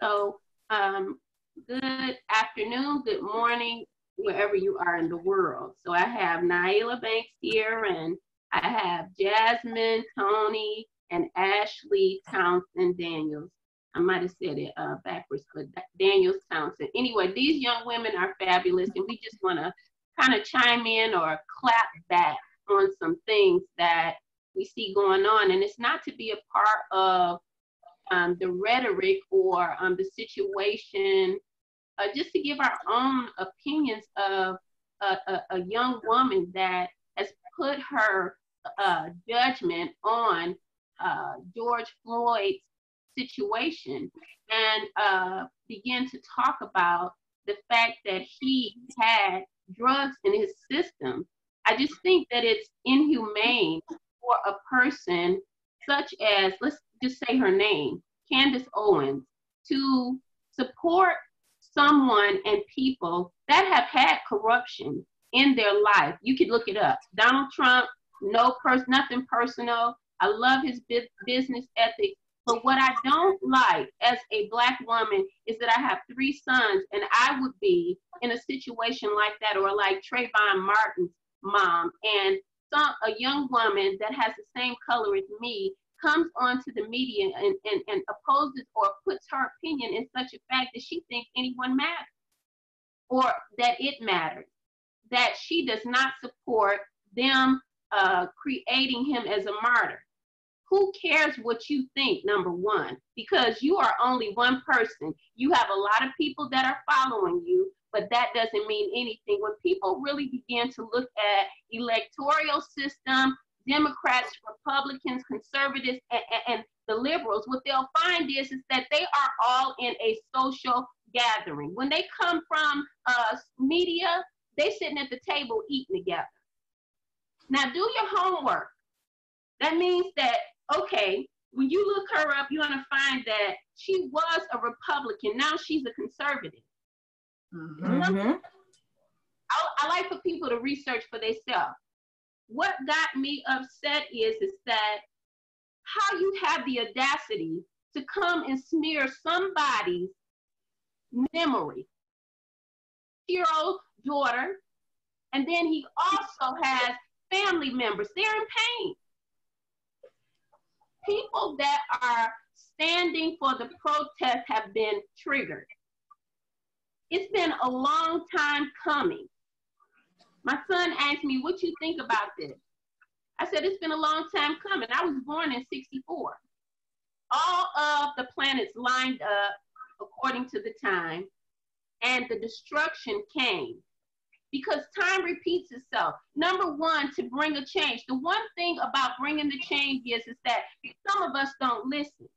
So good afternoon, good morning, wherever you are in the world. So I have Naila Banks here, and I have Jasmine, Toni, and Ashley Townsend Daniels. I might have said it backwards, but Daniels Townsend. Anyway, these young women are fabulous, and we just want to kind of chime in or clap back on some things that we see going on. And it's not to be a part of the rhetoric or the situation, just to give our own opinions of a young woman that has put her judgment on George Floyd's situation, and begin to talk about the fact that he had drugs in his system. I just think that it's inhumane for a person such as, let's just say her name, Candace Owens, to support someone and people that have had corruption in their life. You could look it up. Donald Trump, nothing personal. I love his business ethics. But what I don't like as a Black woman is that I have three sons, and I would be in a situation like that, or like Trayvon Martin's mom, and a young woman that has the same color as me comes onto the media and opposes or puts her opinion in such a fact that she thinks anyone matters, or that it matters, that she does not support them creating him as a martyr. Who cares what you think, number one, because you are only one person. You have a lot of people that are following you, but that doesn't mean anything. When people really begin to look at electoral system, Democrats, Republicans, conservatives, and the liberals, what they'll find is that they are all in a social gathering. When they come from media, they're sitting at the table eating together. Now, do your homework. That means that, okay, when you look her up, you're gonna find that she was a Republican. Now she's a conservative. Mm-hmm. I like for people to research for themselves. What got me upset is that how you have the audacity to come and smear somebody's memory. Hero daughter, and then he also has family members. They're in pain. People that are standing for the protest have been triggered. It's been a long time coming. My son asked me, what you think about this? I said, it's been a long time coming. I was born in '64. All of the planets lined up according to the time, and the destruction came because time repeats itself. Number one, to bring a change. The one thing about bringing the change is that some of us don't listen.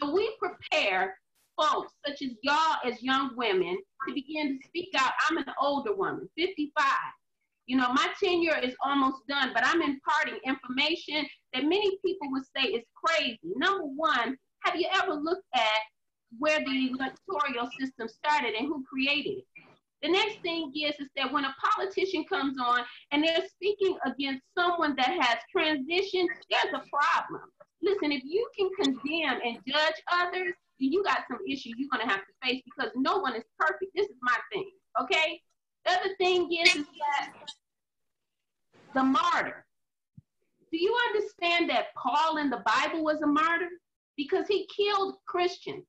So we prepare folks such as y'all as young women to begin to speak out. I'm an older woman, 55. You know, my tenure is almost done, but I'm imparting information that many people would say is crazy. Number one, have you ever looked at where the electoral system started and who created it? The next thing is that when a politician comes on and they're speaking against someone that has transitioned, there's a problem. Listen, if you can condemn and judge others, you got some issues you're going to have to face because no one is perfect. This is my thing, okay? The other thing is that the martyr. Do you understand that Paul in the Bible was a martyr? Because he killed Christians.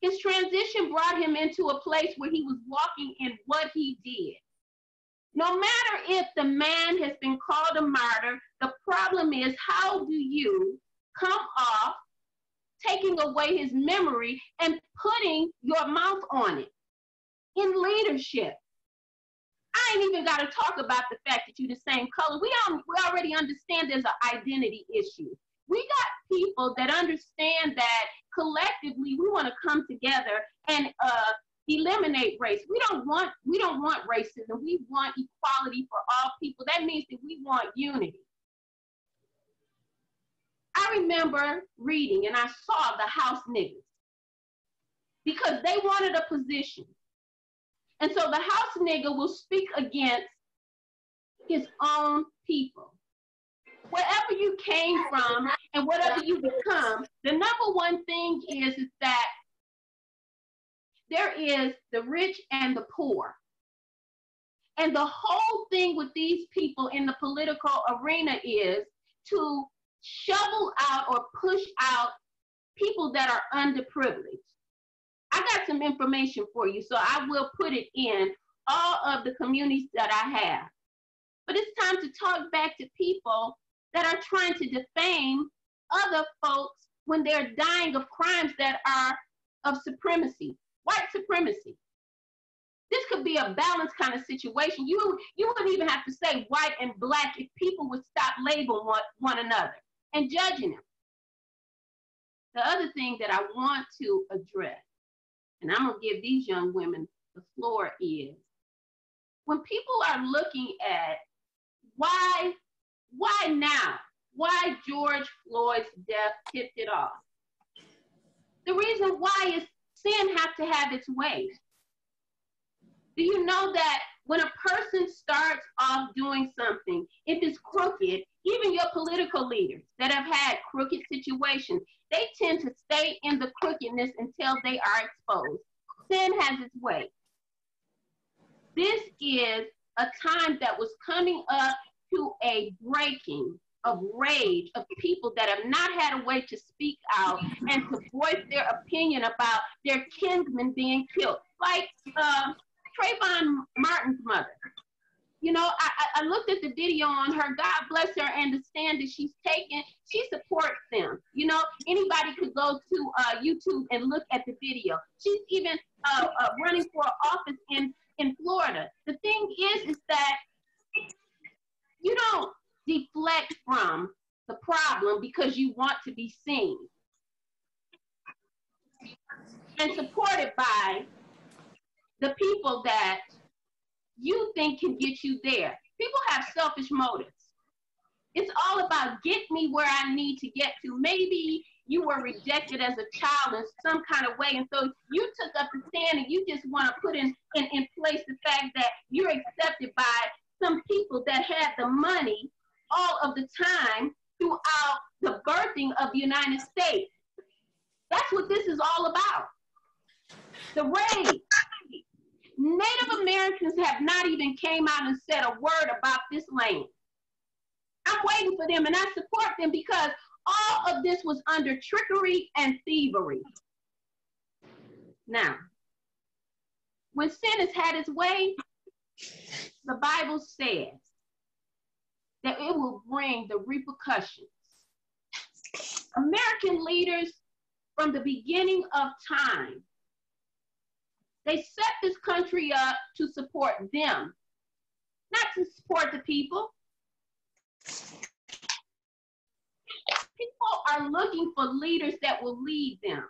His transition brought him into a place where he was walking in what he did. No matter if the man has been called a martyr, the problem is how do you come off taking away his memory and putting your mouth on it in leadership? I ain't even got to talk about the fact that you're the same color. We already understand there's an identity issue. We got people that understand that collectively we want to come together and eliminate race. We don't want racism. We want equality for all people. That means that we want unity. I remember reading and I saw the house niggas because they wanted a position. And so the house nigger will speak against his own people. Wherever you came from and whatever you become, the number one thing is that there is the rich and the poor. And the whole thing with these people in the political arena is to shovel out or push out people that are underprivileged. I got some information for you, so I will put it in all of the communities that I have. But it's time to talk back to people that are trying to defame other folks when they're dying of crimes that are of supremacy, white supremacy. This could be a balanced kind of situation. You wouldn't even have to say white and black if people would stop labeling one another and judging them. The other thing that I want to address, and I'm gonna give these young women the floor, is when people are looking at why now? Why George Floyd's death tipped it off? The reason why is sin has to have its way. Do you know that when a person starts off doing something, if it's crooked, even your political leaders that have had crooked situations, they tend to stay in the crookedness until they are exposed. Sin has its way. This is a time that was coming up to a breaking of rage of people that have not had a way to speak out and to voice their opinion about their kinsmen being killed. Like, Trayvon Martin's mother. You know, I looked at the video on her. God bless her and the stand that she's taken. She supports them. You know, anybody could go to YouTube and look at the video. She's even running for office in Florida. The thing is that you don't deflect from the problem because you want to be seen and supported by the people that you think can get you there. People have selfish motives. It's all about get me where I need to get to. Maybe you were rejected as a child in some kind of way, and so you took up the stand and you just want to put in place the fact that you're accepted by some people that had the money all of the time throughout the birthing of the United States. That's what this is all about. The rage. Native Americans have not even came out and said a word about this land. I'm waiting for them, and I support them because all of this was under trickery and thievery. Now, when sin has had its way, the Bible says that it will bring the repercussions. American leaders from the beginning of time, they set this country up to support them, not to support the people. People are looking for leaders that will lead them.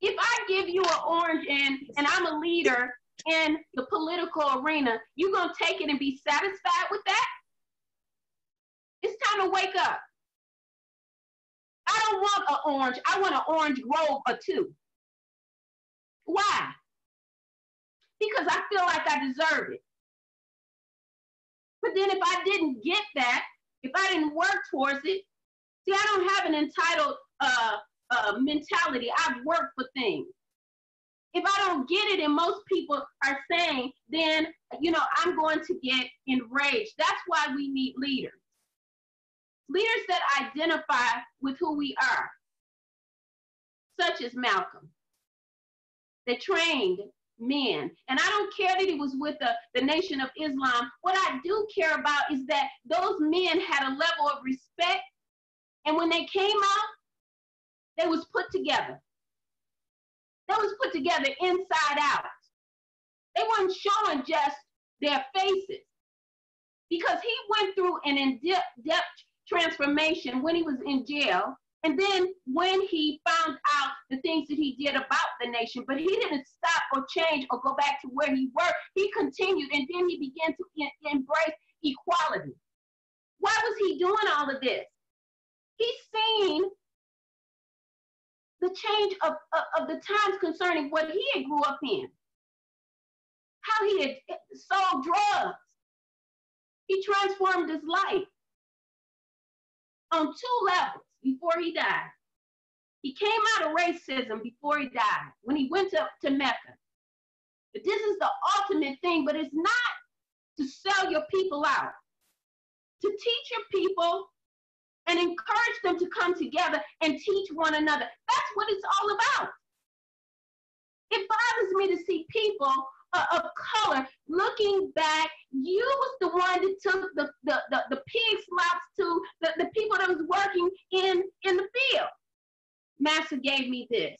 If I give you an orange and I'm a leader in the political arena, you're gonna take it and be satisfied with that? It's time to wake up. I don't want an orange, I want an orange robe or two. Why? Because I feel like I deserve it. But then if I didn't get that, if I didn't work towards it, see, I don't have an entitled mentality. I've worked for things. If I don't get it, and most people are saying, then, you know, I'm going to get enraged. That's why we need leaders. Leaders that identify with who we are, such as Malcolm. They trained men. And I don't care that he was with the Nation of Islam. What I do care about is that those men had a level of respect. And when they came out, they was put together. They was put together inside out. They weren't showing just their faces. Because he went through an in-depth transformation when he was in jail. And then when he found out the things that he did about the nation, but he didn't stop or change or go back to where he were, he continued, and then he began to embrace equality. Why was he doing all of this? He's seen the change of the times concerning what he had grew up in, how he had sold drugs. He transformed his life on two levels. Before he died, He came out of racism before he died, when he went to Mecca. But this is the ultimate thing, but it's not to sell your people out. To teach your people and encourage them to come together and teach one another. That's what it's all about. It bothers me to see people of color looking back. You was the one that took the pig slops to the people that was working in the field. Master gave me this.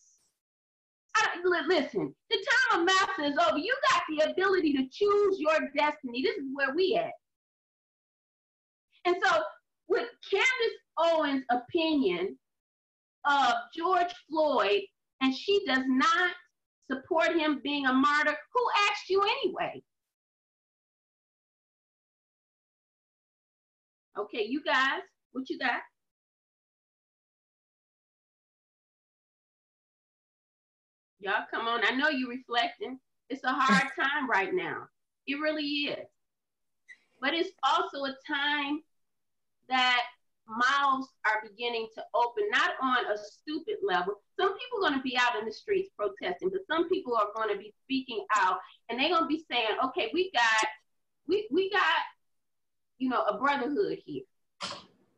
Listen, the time of master is over. You got the ability to choose your destiny. This is where we at. And so with Candace Owens' opinion of George Floyd, and she does not support him being a martyr, who asked you anyway? Okay, you guys, what you got? Y'all come on, I know you're reflecting. It's a hard time right now. It really is. But it's also a time that mouths are beginning to open, not on a stupid level. Some people are going to be out in the streets protesting, but some people are going to be speaking out, and they're going to be saying, okay, we got, you know, a brotherhood here.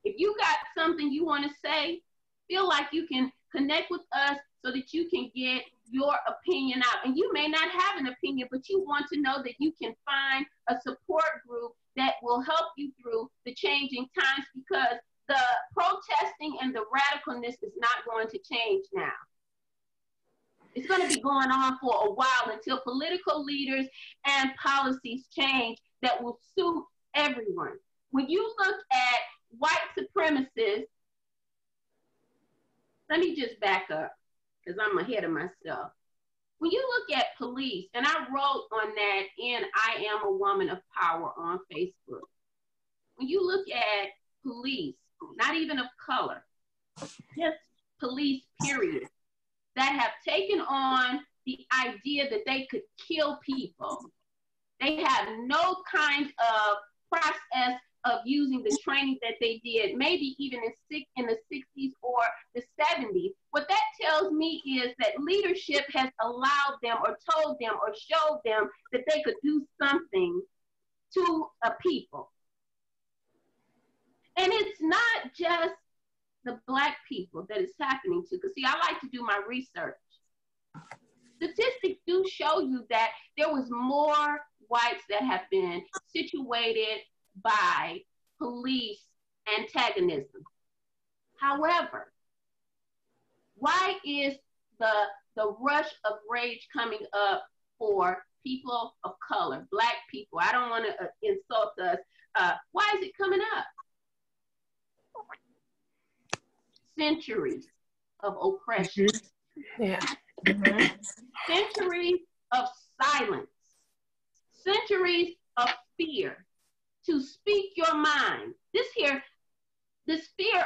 If you got something you want to say, feel like you can connect with us so that you can get your opinion out. And you may not have an opinion, but you want to know that you can find a support group that will help you through the changing times, because the protesting and the radicalness is not going to change now. It's going to be going on for a while until political leaders and policies change that will suit everyone. When you look at white supremacists, let me just back up because I'm ahead of myself. When you look at police, and I wrote on that in I Am a Woman of Power on Facebook. When you look at police, not even of color, just police, period, that have taken on the idea that they could kill people. They have no kind of process of using the training that they did, maybe even in the 60s or the 70s. What that tells me is that leadership has allowed them or told them or showed them that they could do something to a people. And it's not just the Black people that it's happening to, because see, I like to do my research. Statistics do show you that there was more whites that have been situated by police antagonism. However, why is the rush of rage coming up for people of color, Black people? I don't want to insult us. Why is it coming up? Centuries of oppression. Yeah. Centuries of silence. Centuries of fear. To speak your mind. This fear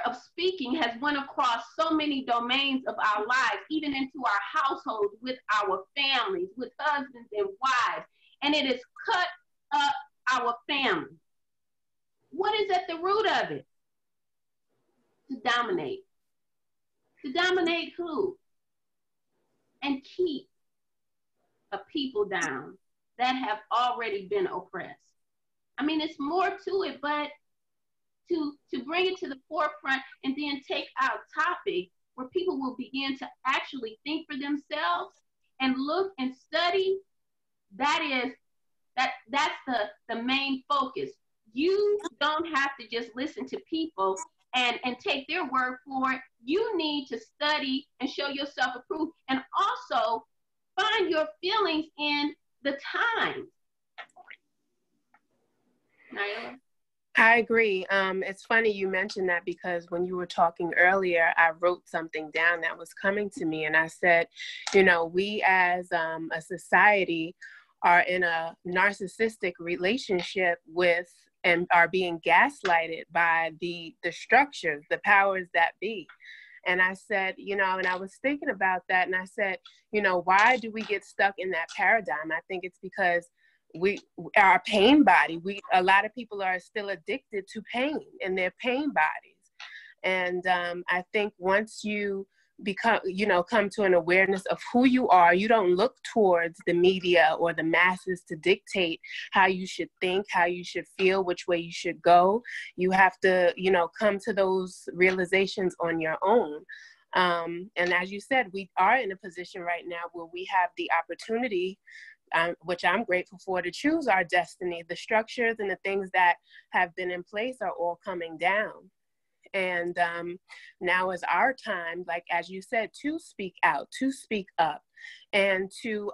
of speaking has went across so many domains of our lives, even into our households, with our families, with husbands and wives, and it has cut up our family. What is at the root of it? To dominate. To dominate who? And keep a people down that have already been oppressed. I mean, it's more to it, but to bring it to the forefront and then take out topics where people will begin to actually think for themselves and look and study, that's the main focus. You don't have to just listen to people and take their word for it. You need to study and show yourself approved, and also find your feelings in the times. Naila? I agree. It's funny you mentioned that, because when you were talking earlier, I wrote something down that was coming to me, and I said, you know, we as a society are in a narcissistic relationship with and are being gaslighted by the structures, the powers that be. And I said, you know, and I was thinking about that, and I said, you know, why do we get stuck in that paradigm? I think it's because we our pain body, a lot of people are still addicted to pain and their pain bodies. And I think once you come to an awareness of who you are. You don't look towards the media or the masses to dictate how you should think, how you should feel, which way you should go. You have to, come to those realizations on your own. And as you said, we are in a position right now where we have the opportunity, which I'm grateful for, to choose our destiny. The structures and the things that have been in place are all coming down. And now is our time, like as you said, to speak out, to speak up, and to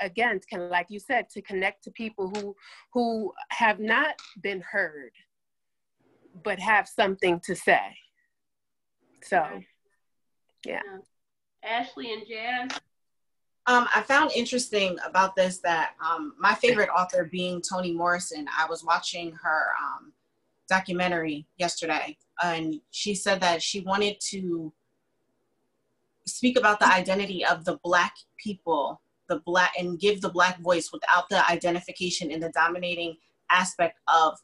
again, kind of like you said, to connect to people who have not been heard, but have something to say. So, yeah. Ashley and Jazz. I found interesting about this that my favorite author being Toni Morrison. I was watching her documentary yesterday, and she said that she wanted to speak about the identity of the Black people, and give the Black voice without the identification and the dominating aspect of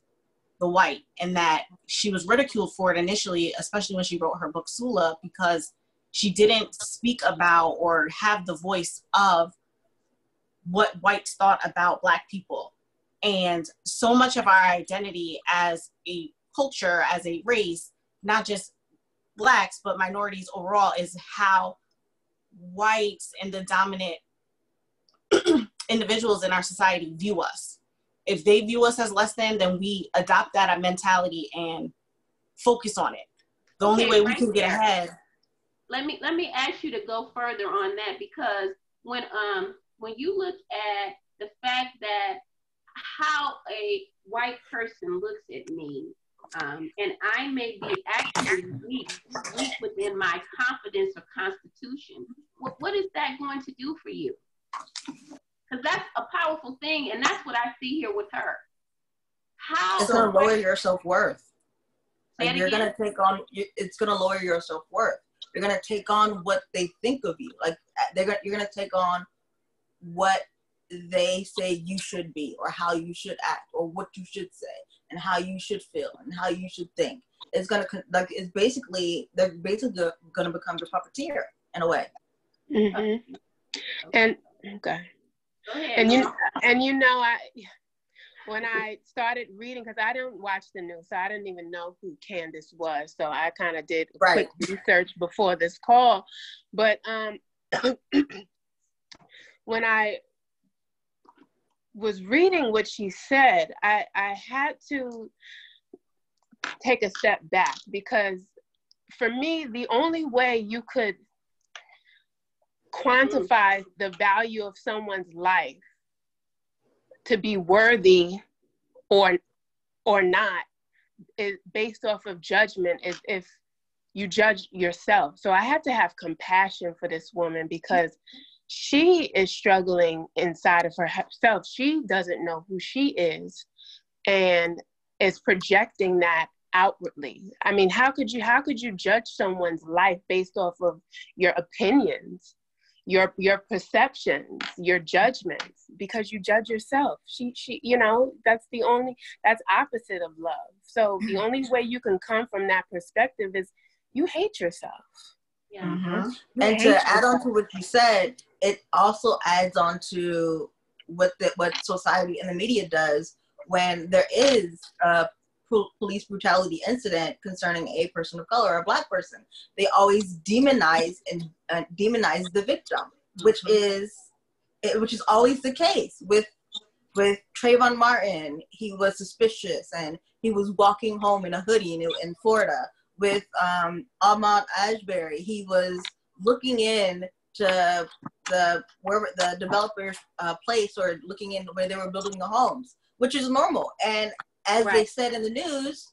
the white, and that she was ridiculed for it initially, especially when she wrote her book Sula, because she didn't speak about or have the voice of what whites thought about Black people. And so much of our identity as a culture, as a race, not just Blacks, but minorities overall, is how whites and the dominant individuals in our society view us. If they view us as less than, then we adopt that mentality and focus on it. The only way we can get ahead. Let me ask you to go further on that, because when you look at the fact that how a white person looks at me, and I may be actually weak within my confidence or constitution, what is that going to do for you? Because that's a powerful thing, and that's what I see here with her. It's going to lower your self-worth. Like you're going to take on, it's going to lower your self-worth. You're going to take on what they think of you. Like you're going to take on what they say you should be, or how you should act, or what you should say, and how you should feel, and how you should think. It's gonna they're basically gonna become the puppeteer in a way. Mm-hmm. And okay, and when I started reading, because I didn't watch the news, so I didn't even know who Candace was. So I kind of did quick research before this call, but when I was reading what she said, I had to take a step back, because for me, the only way you could quantify the value of someone's life to be worthy or not is based off of judgment, is if you judge yourself. So I had to have compassion for this woman, because she is struggling inside of herself. She doesn't know who she is and is projecting that outwardly. I mean, how could you judge someone's life based off of your opinions, your perceptions, your judgments, because you judge yourself? That's the only, that's opposite of love. So the only way you can come from that perspective is you hate yourself. Yeah. Mm-hmm. And to add on to what you said, it also adds on to what society and the media does when there is a police brutality incident concerning a person of color, a Black person. They always demonize the victim, mm-hmm. which is always the case with Trayvon Martin. He was suspicious, and he was walking home in a hoodie in Florida. With Ahmaud Ashberry, he was looking in to wherever the developer's place, or looking in where they were building the homes, which is normal. And as they said in the news,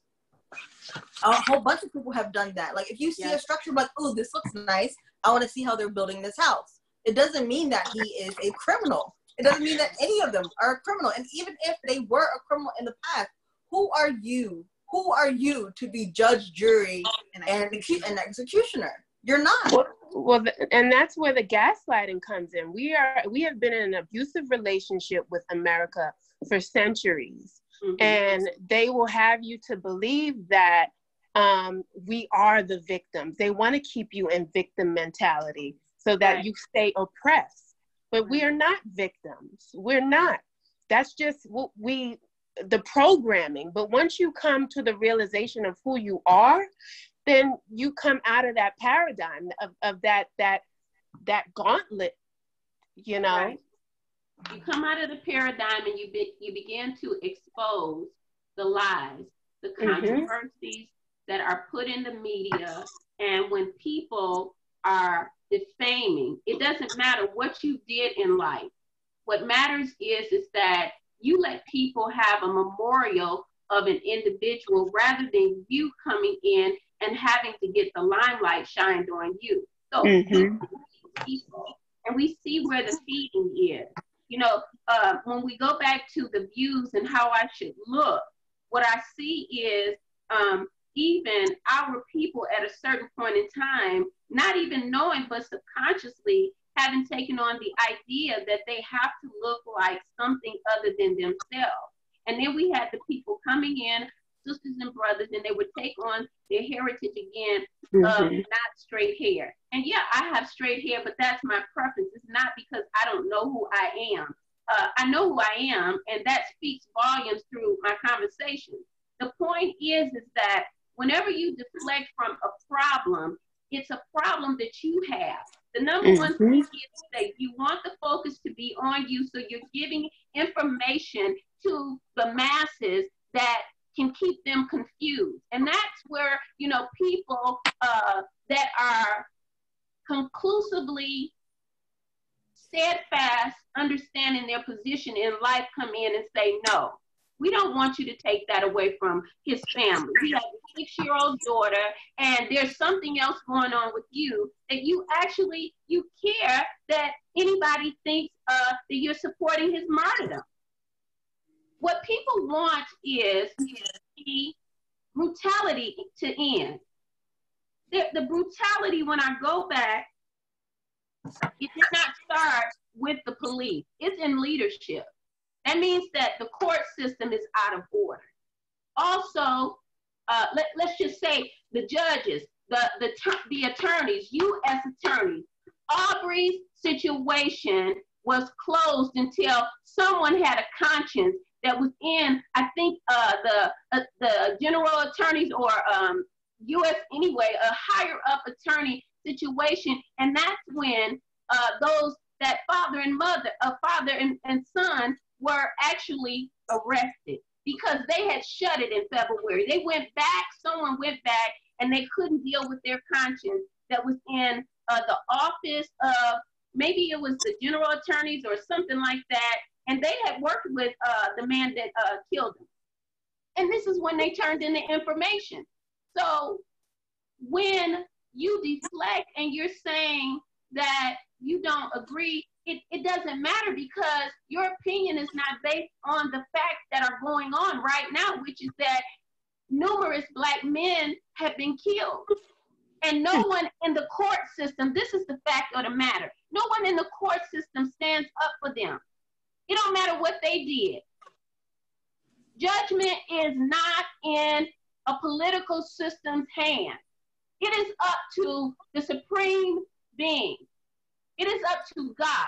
a whole bunch of people have done that. Like if you see a structure, like, oh, this looks nice, I want to see how they're building this house. It doesn't mean that he is a criminal. It doesn't mean that any of them are a criminal. And even if they were a criminal in the past, who are you? Who are you to be judge, jury, and executioner? You're not. Well, and that's where the gaslighting comes in. We have been in an abusive relationship with America for centuries. Mm-hmm. And they will have you to believe that we are the victims. They want to keep you in victim mentality so that you stay oppressed. But we are not victims. We're not. That's just what the programming. But once you come to the realization of who you are, then you come out of that paradigm of that gauntlet, you know? Right. You come out of the paradigm and you begin to expose the lies, the controversies that are put in the media. And when people are defaming, it doesn't matter what you did in life. What matters is that you let people have a memorial of an individual rather than you coming in and having to get the limelight shined on you. So and we see where the feeding is. You know, when we go back to the views and how I should look, what I see is even our people at a certain point in time, not even knowing, but subconsciously having taken on the idea that they have to look like something other than themselves. And then we had the people coming in, sisters and brothers, and they would take on their heritage again of not straight hair. And yeah, I have straight hair, but that's my preference. It's not because I don't know who I am. I know who I am, and that speaks volumes through my conversation. The point is that whenever you deflect from a problem, it's a problem that you have. The number one thing is that you want the focus to be on you, so you're giving information to the masses that can keep them confused. And that's where, you know, people that are conclusively steadfast, understanding their position in life, come in and say, no, we don't want you to take that away from his family. He has a 6-year-old daughter, and there's something else going on with you that you actually, you care that anybody thinks that you're supporting his martyrdom. What people want is the brutality to end. The brutality, when I go back, it did not start with the police. It's in leadership. That means that the court system is out of order. Also, let's just say the judges, the attorneys, U.S. attorneys. Aubrey's situation was closed until someone had a conscience that was in, I think, the general attorneys or U.S. anyway, a higher up attorney situation, and that's when those that father and mother, father and son, were actually arrested because they had shut it in February. They went back. Someone went back, and they couldn't deal with their conscience that was in the office of, maybe it was the general attorneys or something like that. And they had worked with the man that killed him. And this is when they turned in the information. So when you deflect and you're saying that you don't agree, it doesn't matter, because your opinion is not based on the facts that are going on right now, which is that numerous Black men have been killed. And no one in the court system, this is the fact of the matter, no one in the court system stands up for them. It don't matter what they did. Judgment is not in a political system's hand. It is up to the supreme being. It is up to God.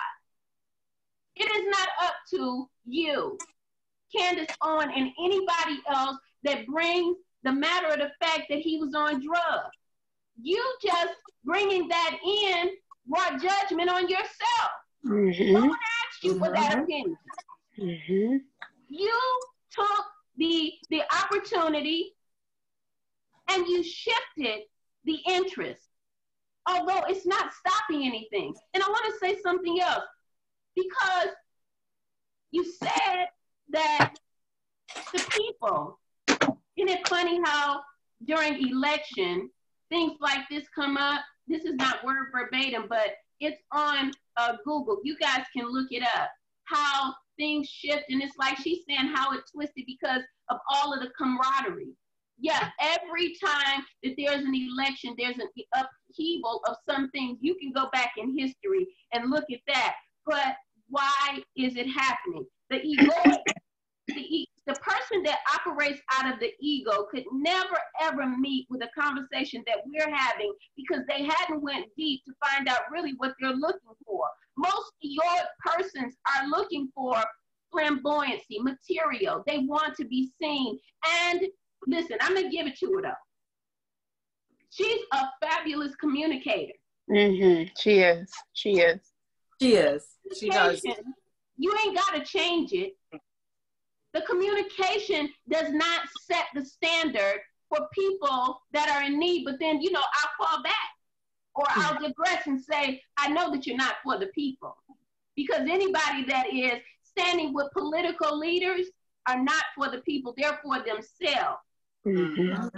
It is not up to you, Candace Owens, and anybody else that brings the matter of the fact that he was on drugs. You just bringing that in brought judgment on yourself. No one asked you for that opinion. You took the opportunity and you shifted the interest, although it's not stopping anything. And I want to say something else, because you said that the people, isn't it funny how during election, things like this come up? This is not word verbatim, but it's on Google. You guys can look it up, how things shift. And it's like she's saying how it twisted because of all of the camaraderie. Yeah, every time that there's an election, there's an upheaval of some things. You can go back in history and look at that. But why is it happening? The egoic, the the person that operates out of the ego could never, ever meet with a conversation that we're having, because they hadn't went deep to find out really what they're looking for. Most egoic persons are looking for flamboyancy, material. They want to be seen. And listen, I'm going to give it to her, though. She's a fabulous communicator. Mm-hmm. She is. She is. She is. She does. You ain't got to change it. The communication does not set the standard for people that are in need, but then, you know, I'll call back or I'll digress and say, I know that you're not for the people. Because anybody that is standing with political leaders are not for the people, they're for themselves. Mm-hmm.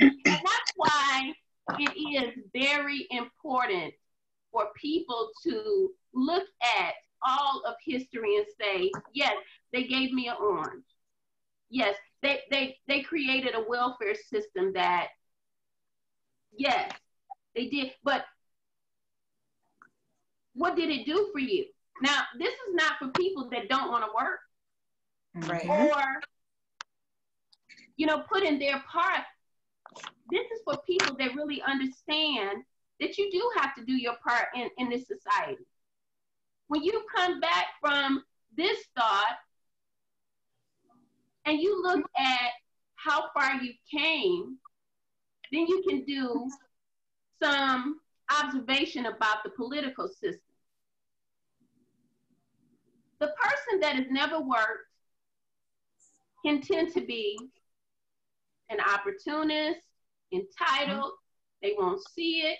And that's why it is very important for people to look at all of history and say, yes, they gave me an orange. Yes, they created a welfare system that, yes, they did. But what did it do for you? Now, this is not for people that don't want to work. Right. Or, you know, put in their part. This is for people that really understand that you do have to do your part in this society. When you come back from this thought and you look at how far you came, then you can do some observation about the political system. The person that has never worked can tend to be an opportunist, entitled, they won't see it,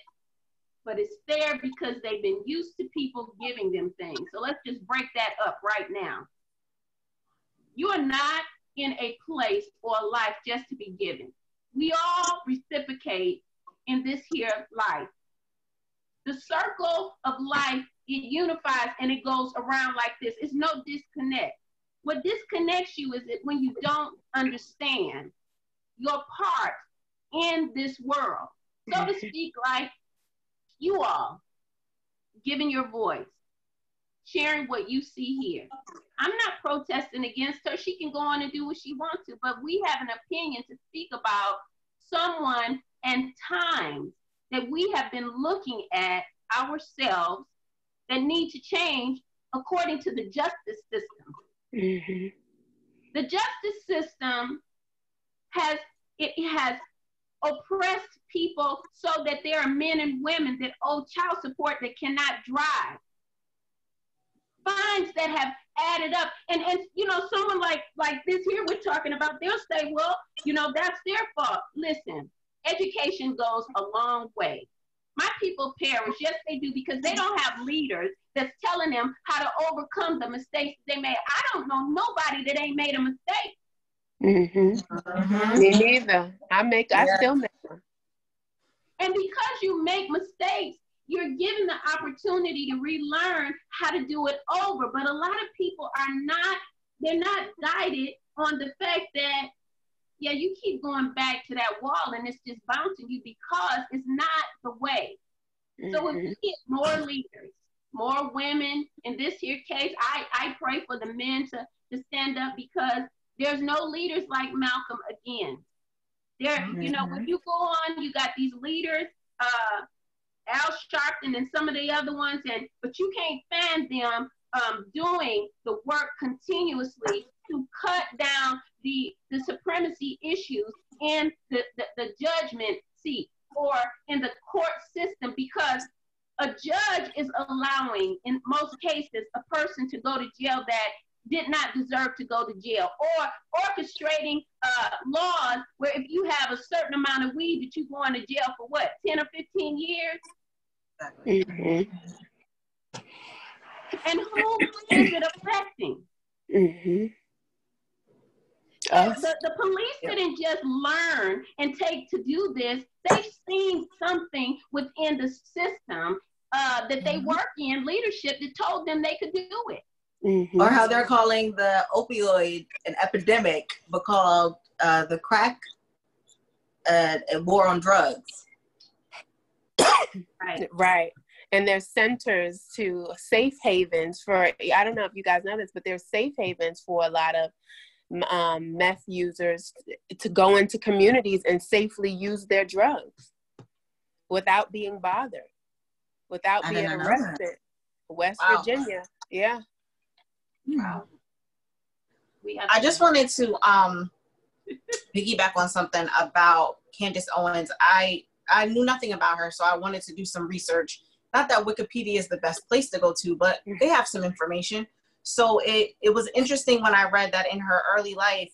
but it's there because they've been used to people giving them things. So let's just break that up right now. You are not in a place or a life just to be given. We all reciprocate in this here life. The circle of life, it unifies and it goes around like this. It's no disconnect. What disconnects you is that when you don't understand your part in this world, so to speak, like you all giving your voice, sharing what you see here. I'm not protesting against her. She can go on and do what she wants to, but we have an opinion to speak about someone and times that we have been looking at ourselves that need to change according to the justice system. Mm-hmm. The justice system has oppressed people so that there are men and women that owe child support that cannot drive. Fines that have added up. And you know, someone like this here we're talking about, they'll say, well, you know, that's their fault. Listen, education goes a long way. My people perish, yes they do, because they don't have leaders that's telling them how to overcome the mistakes they made. I don't know nobody that ain't made a mistake. Mm-hmm. Mm-hmm. Me neither. I still make them. And because you make mistakes, you're given the opportunity to relearn how to do it over. But a lot of people they're not guided on the fact that, yeah, you keep going back to that wall and it's just bouncing you because it's not the way. Mm-hmm. So if we get more leaders, more women, in this here case, I pray for the men to stand up, because there's no leaders like Malcolm again. You know, when you go on, you got these leaders, Al Sharpton and some of the other ones, but you can't find them doing the work continuously to cut down the supremacy issues in the judgment seat or in the court system, because a judge is allowing, in most cases, a person to go to jail that did not deserve to go to jail, or orchestrating laws where if you have a certain amount of weed that you're going to jail for what, 10 or 15 years? Mm-hmm. And who is it affecting? Mm-hmm. The police didn't just learn and take to do this. They've seen something within the system that they work in, leadership, that told them they could do it. Mm-hmm. Or how they're calling the opioid an epidemic, but called the crack a war on drugs. Right. Right. And there's centers to safe havens for, I don't know if you guys know this, but there's safe havens for a lot of meth users to go into communities and safely use their drugs without being bothered, without being arrested. West Virginia. Yeah. Wow. I just wanted to piggyback on something about Candace Owens. I knew nothing about her, so I wanted to do some research. Not that Wikipedia is the best place to go to, but they have some information. So it was interesting when I read that in her early life,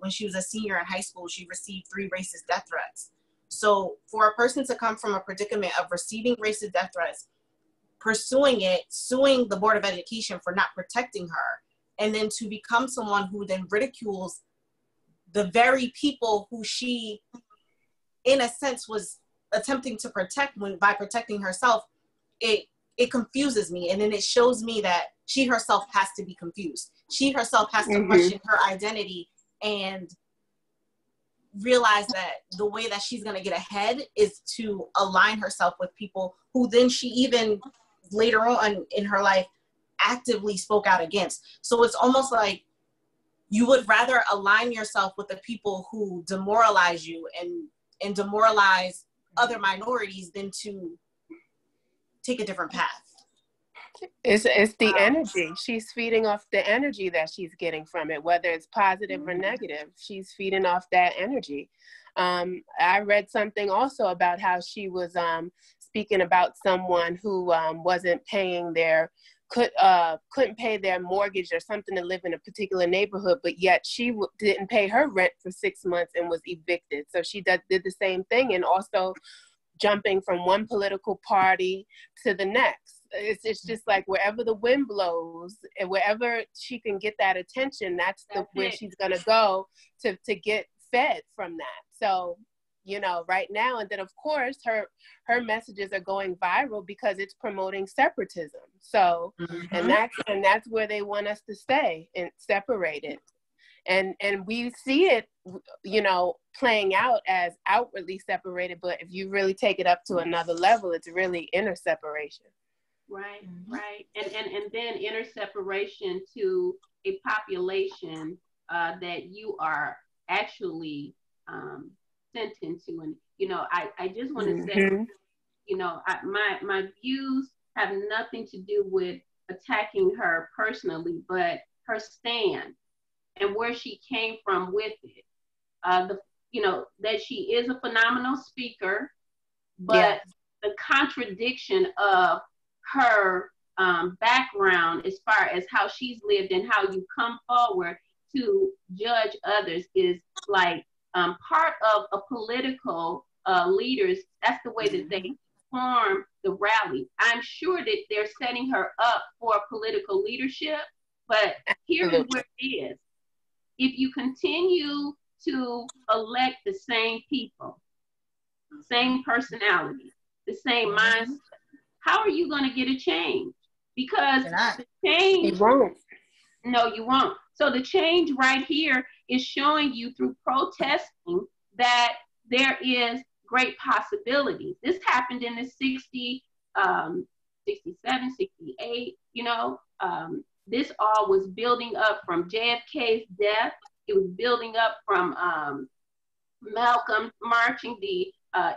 when she was a senior in high school, she received 3 racist death threats. So for a person to come from a predicament of receiving racist death threats, pursuing it, suing the Board of Education for not protecting her, and then to become someone who then ridicules the very people who she, in a sense, was attempting to protect by protecting herself, it confuses me. And then it shows me that she herself has to be confused. She herself has to question her identity and realize that the way that she's going to get ahead is to align herself with people who then she even later on in her life actively spoke out against. So it's almost like you would rather align yourself with the people who demoralize you and demoralize other minorities than to take a different path. It's the energy. She's feeding off the energy that she's getting from it, whether it's positive or negative. She's feeding off that energy. I read something also about how she was speaking about someone who wasn't paying their couldn't pay their mortgage or something to live in a particular neighborhood, but yet she didn't pay her rent for 6 months and was evicted. So she did the same thing, and also jumping from one political party to the next. It's just like wherever the wind blows and wherever she can get that attention, that's where she's going to go to get fed from that. So, you know, right now. And then of course her messages are going viral because it's promoting separatism. So, and that's where they want us to stay and separated. And we see it, you know, playing out as outwardly separated, but if you really take it up to another level, it's really inner separation. Right, right. And then inner separation to a population that you are actually sent into. And, you know, I just want to say, you know, my views have nothing to do with attacking her personally, but her stand and where she came from with it. You know, that she is a phenomenal speaker, but the contradiction of her background as far as how she's lived and how you come forward to judge others is like part of a political leaders. That's the way that they form the rally. I'm sure that they're setting her up for political leadership, but here's where it is. If you continue to elect the same people, same personality, the same mindset, how are you going to get a change? Because the change... You won't. No, you won't. So the change right here is showing you through protesting that there is great possibility. This happened in the 67, 68, you know. This all was building up from JFK's death. It was building up from Malcolm marching, the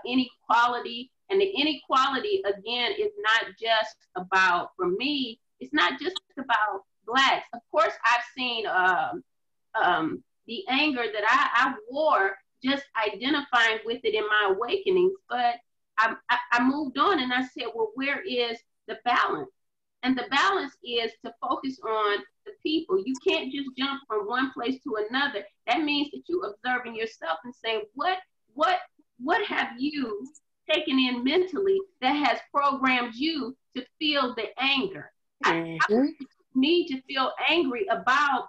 inequality. And the inequality, again, is not just about, for me, it's not just about Blacks. Of course, I've seen the anger that I wore just identifying with it in my awakenings, but I moved on and I said, well, where is the balance? And the balance is to focus on the people. You can't just jump from one place to another. That means that you're observing yourself and saying, what have you taken in mentally that has programmed you to feel the anger? I need to feel angry about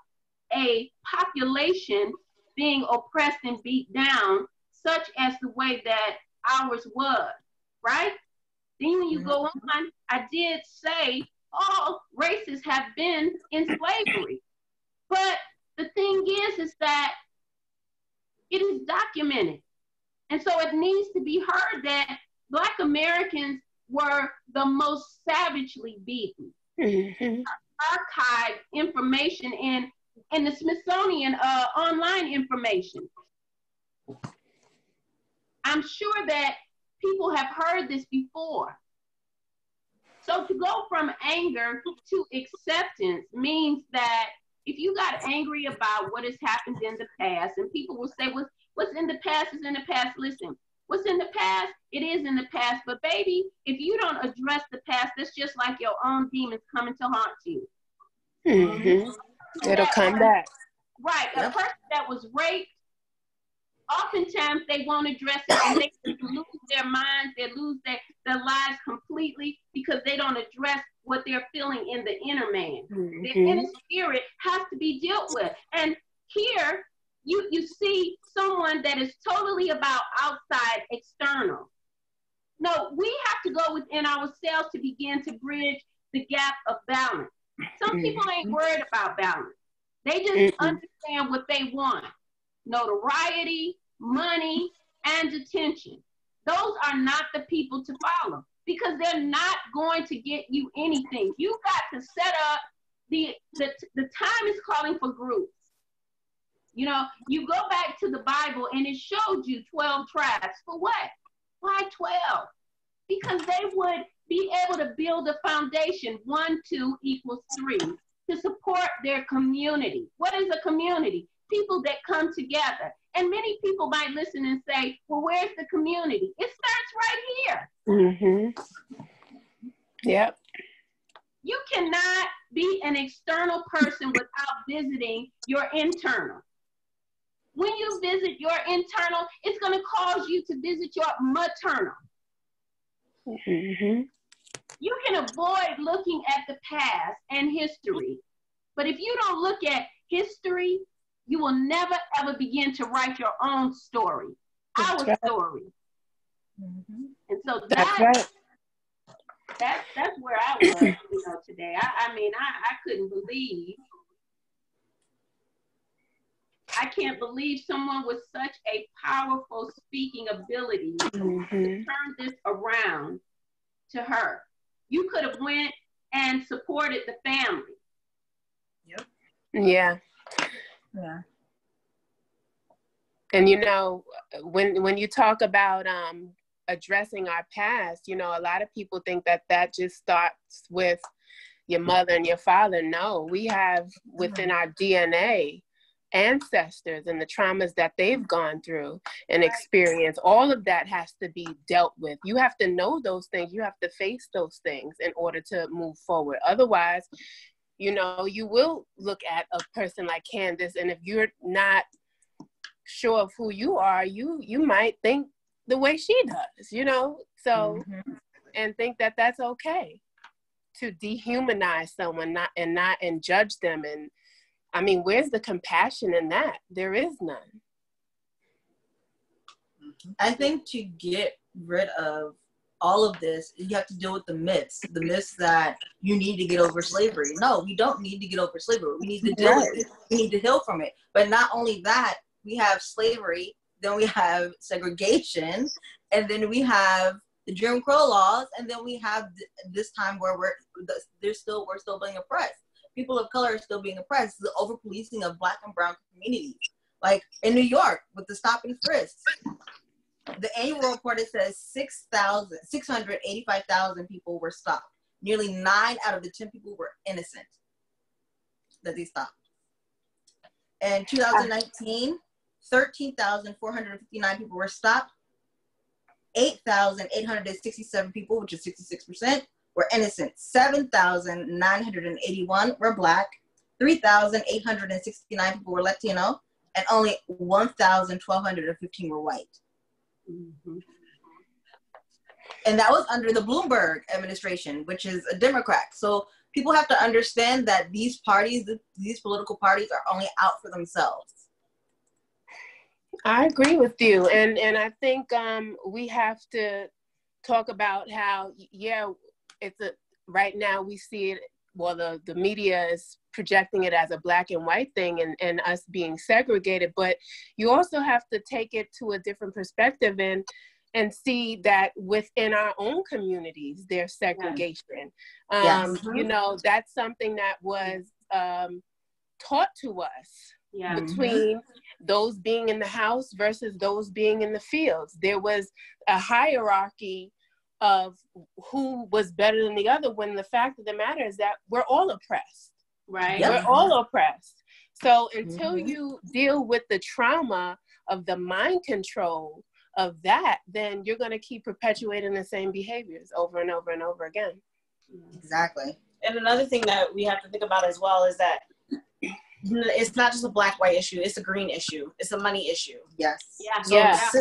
a population being oppressed and beat down, such as the way that ours was, right? Then when you go on, I did say all races have been in slavery. But the thing is that it is documented. And so it needs to be heard that Black Americans were the most savagely beaten. Archived information, and and the Smithsonian online information. I'm sure that people have heard this before. So to go from anger to acceptance means that if you got angry about what has happened in the past, and people will say, what's in the past is in the past. Listen, what's in the past, it is in the past. But baby, if you don't address the past, that's just like your own demons coming to haunt you. Mm-hmm. It'll come back. Right. Yep. A person that was raped, oftentimes they won't address it, and they lose their minds, they lose their lives completely because they don't address what they're feeling in the inner man. Mm-hmm. Their inner spirit has to be dealt with. And here you see someone that is totally about outside, external. No, we have to go within ourselves to begin to bridge the gap of balance. Some people ain't worried about balance. They just understand what they want. Notoriety, money, and attention. Those are not the people to follow because they're not going to get you anything. You got to set up, the time is calling for groups. You know, you go back to the Bible and it showed you 12 tribes. For what? Why 12? Because they would be able to build a foundation, 1, 2 equals 3, to support their community. What is a community? People that come together. And many people might listen and say, well, where's the community? It starts right here. Mm-hmm. Yep. You cannot be an external person without visiting your internal. When you visit your internal, it's going to cause you to visit your maternal. Mm-hmm. You can avoid looking at the past and history, but if you don't look at history, you will never, ever begin to write your own story, our story. Mm-hmm. And so that's where I was, you know, today. I mean, I couldn't believe. I can't believe someone with such a powerful speaking ability to turn this around to her. You could have went and supported the family. Yep. Yeah. Yeah. And you know, when you talk about addressing our past, you know, a lot of people think that just starts with your mother and your father. No, we have within our DNA ancestors and the traumas that they've gone through and experienced. All of that has to be dealt with. You have to know those things. You have to face those things in order to move forward. Otherwise, you know, you will look at a person like Candace, and if you're not sure of who you are, you might think the way she does, you know, so, and think that that's okay to dehumanize someone and judge them. And I mean, where's the compassion in that? There is none. I think to get rid of all of this, you have to deal with the myths that you need to get over slavery. No, we don't need to get over slavery. We need to deal with it. We need to heal from it. But not only that, we have slavery, then we have segregation, and then we have the Jim Crow laws, and then we have this time where we're still being oppressed. People of color are still being oppressed. The over policing of Black and brown communities, like in New York with the stop and frisk. The annual report, it says 685,000 people were stopped. Nearly 9 out of the 10 people were innocent that they stopped. In 2019, 13,459 people were stopped. 8,867 people, which is 66%, were innocent. 7,981 were Black. 3,869 people were Latino, and only 1,215 were white. Mm-hmm. And that was under the Bloomberg administration, which is a Democrat. So people have to understand that these parties, these political parties, are only out for themselves. I agree with you, and I think we have to talk about how, yeah, it's right now we see it. Well, the media is projecting it as a Black and white thing and us being segregated, but you also have to take it to a different perspective and see that within our own communities, there's segregation. Yes. You know, that's something that was taught to us between those being in the house versus those being in the fields. There was a hierarchy of who was better than the other, when the fact of the matter is that we're all oppressed, right? Yep. We're all oppressed. So until you deal with the trauma of the mind control of that, then you're going to keep perpetuating the same behaviors over and over and over again. Exactly. And another thing that we have to think about as well is that it's not just a black-white issue, it's a green issue. It's a money issue. Yes. Yeah. So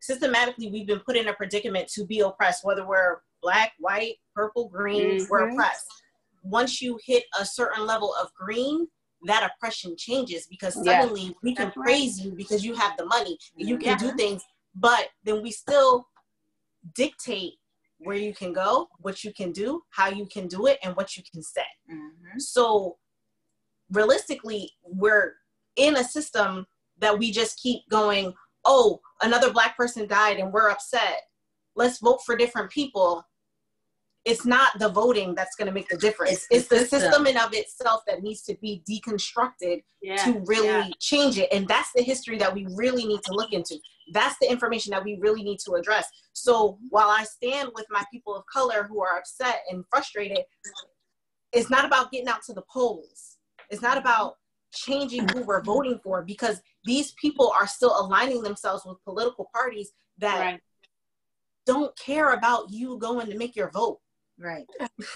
systematically, we've been put in a predicament to be oppressed, whether we're black, white, purple, green, we're oppressed. Once you hit a certain level of green, that oppression changes, because suddenly we can praise you because you have the money, and you can do things, but then we still dictate where you can go, what you can do, how you can do it, and what you can say. So realistically, we're in a system that we just keep going, oh, another black person died and we're upset. Let's vote for different people. It's not the voting that's going to make the difference. It's the system in of itself that needs to be deconstructed to really change it. And that's the history that we really need to look into. That's the information that we really need to address. So while I stand with my people of color who are upset and frustrated, it's not about getting out to the polls. It's not about changing who we're voting for, because these people are still aligning themselves with political parties that don't care about you going to make your vote. Right.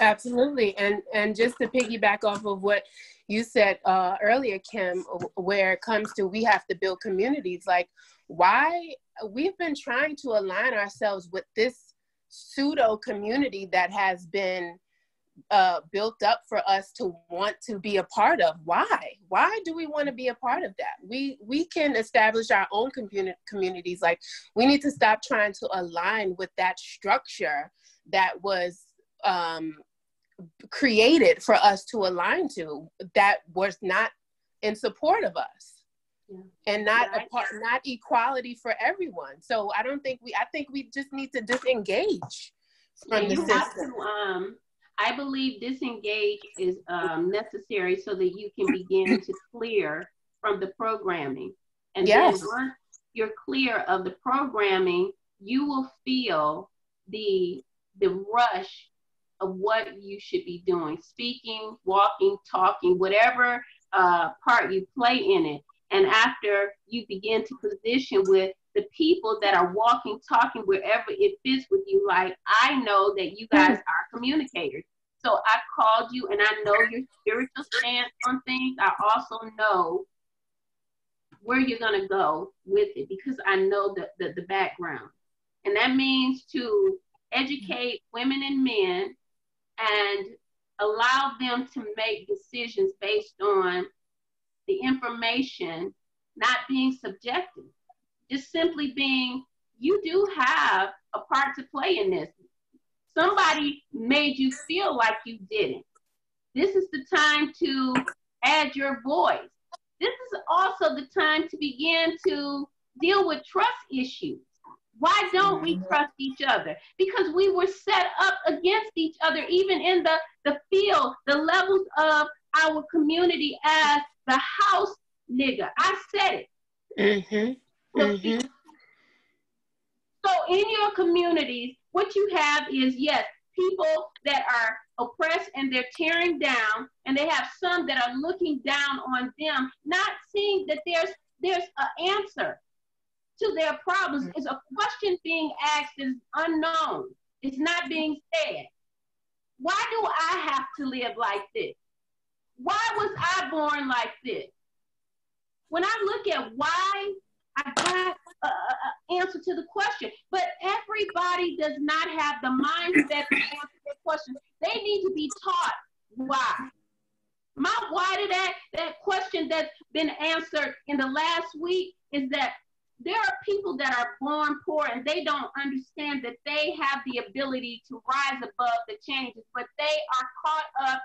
Absolutely. And just to piggyback off of what you said earlier, Kim, where it comes to, we have to build communities. Like, why we've been trying to align ourselves with this pseudo community that has been built up for us to want to be a part of. Why do we want to be a part of that? We can establish our own communities. Like, we need to stop trying to align with that structure that was created for us to align to, that was not in support of us, and not equality for everyone. So I don't think I think we just need to disengage from the system. I believe disengage is necessary so that you can begin to clear from the programming. And then once you're clear of the programming, you will feel the rush of what you should be doing, speaking, walking, talking, whatever part you play in it. And after you begin to position with the people that are walking, talking, wherever it fits with you, like, I know that you guys are communicators. So I called you and I know your spiritual stance on things. I also know where you're gonna go with it, because I know the background. And that means to educate women and men and allow them to make decisions based on the information, not being subjective. Just simply being, you do have a part to play in this. Somebody made you feel like you didn't. This is the time to add your voice. This is also the time to begin to deal with trust issues. Why don't we trust each other? Because we were set up against each other, even in the field, the levels of our community as the house nigga. I said it. So in your communities, what you have is, yes, people that are oppressed and they're tearing down, and they have some that are looking down on them, not seeing that there's an answer to their problems. It's a question being asked that is unknown. It's not being said. Why do I have to live like this? Why was I born like this? When I look at why, I got an answer to the question, but everybody does not have the mindset to answer their question. They need to be taught why. My why to that question that's been answered in the last week is that there are people that are born poor and they don't understand that they have the ability to rise above the changes, but they are caught up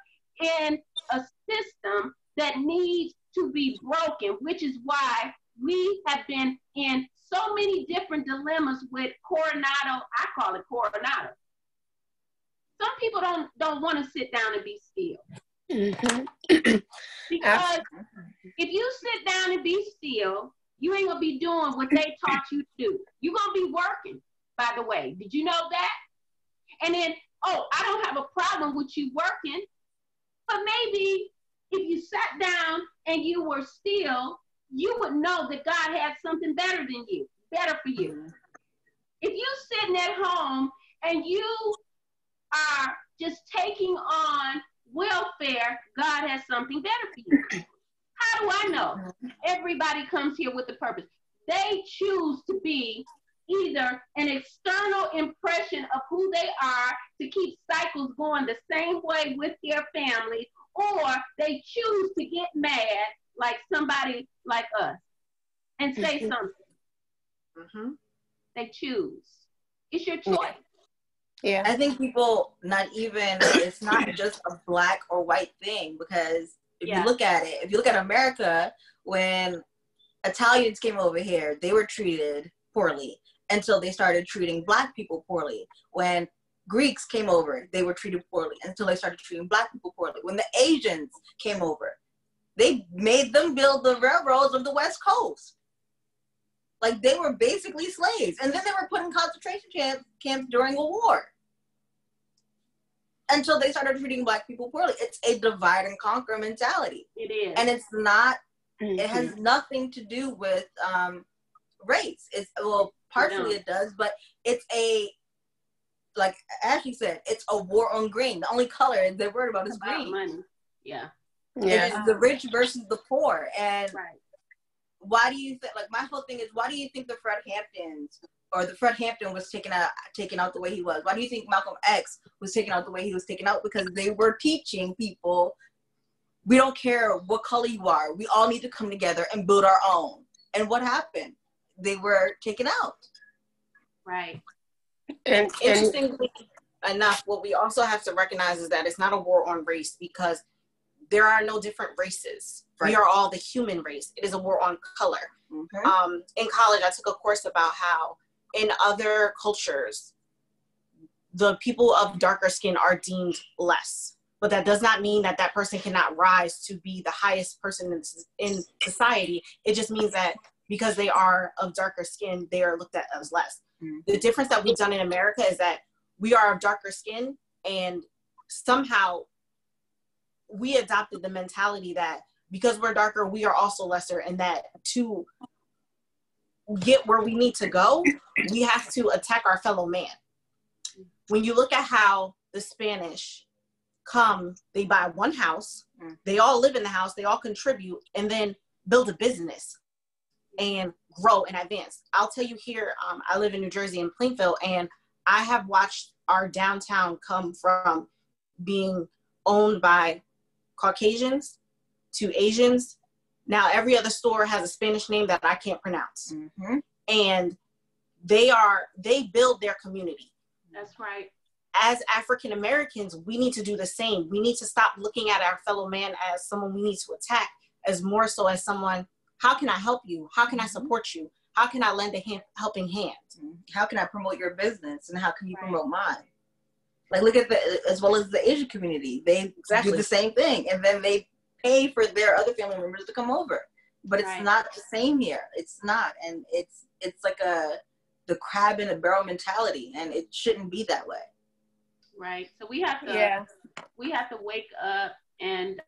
in a system that needs to be broken, which is why we have been in so many different dilemmas with Coronado. I call it Coronado. Some people don't want to sit down and be still. Because if you sit down and be still, you ain't gonna be doing what they taught you to do. You're gonna be working, by the way. Did you know that? And then, oh, I don't have a problem with you working, but maybe if you sat down and you were still, you would know that God had something better than you, better for you. If you're sitting at home and you are just taking on welfare, God has something better for you. How do I know? Everybody comes here with a purpose. They choose to be either an external impression of who they are to keep cycles going the same way with their family, or they choose to get mad like somebody like us and say something. Mm-hmm. They choose. It's your choice. Yeah. Yeah, I think people, not even, it's not just a black or white thing, because if you look at it, if you look at America, when Italians came over here, they were treated poorly until they started treating black people poorly. When Greeks came over, they were treated poorly until they started treating black people poorly. When the Asians came over, they made them build the railroads of the West Coast. Like, they were basically slaves. And then they were put in concentration camps during a war. Until they started treating black people poorly. It's a divide and conquer mentality. It is. And it's not, it has nothing to do with race. It's, well, partially it does, but it's a, like Ashley said, it's a war on green. The only color they're worried about is green. Money. Yeah. It is the rich versus the poor. And why do you think, like, my whole thing is, why do you think the Fred Hamptons, or the Fred Hampton was taken out the way he was? Why do you think Malcolm X was taken out the way he was taken out? Because they were teaching people, we don't care what color you are, we all need to come together and build our own. And what happened? They were taken out. Right. And interestingly enough, what we also have to recognize is that it's not a war on race, because there are no different races. Right. We are all the human race. It is a war on color. Mm-hmm. In college, I took a course about how in other cultures, the people of darker skin are deemed less. But that does not mean that that person cannot rise to be the highest person in society. It just means that because they are of darker skin, they are looked at as less. Mm-hmm. The difference that we've done in America is that we are of darker skin, and somehow we adopted the mentality that because we're darker, we are also lesser, and that to get where we need to go, we have to attack our fellow man. When you look at how the Spanish come, they buy one house, they all live in the house, they all contribute, and then build a business and grow and advance. I'll tell you here, I live in New Jersey in Plainfield, and I have watched our downtown come from being owned by Caucasians to Asians. Now every other store has a Spanish name that I can't pronounce. Mm-hmm. And they build their community. That's right. As African Americans, we need to do the same. We need to stop looking at our fellow man as someone we need to attack, as more so as someone, how can I help you? How can I support you? How can I lend a helping hand? How can I promote your business, and how can you promote mine? Like, look at as well as the Asian community. They do the same thing, and then they pay for their other family members to come over. But it's not the same here. It's not, and it's like the crab in a barrel mentality, and it shouldn't be that way. Right. So we have to wake up, and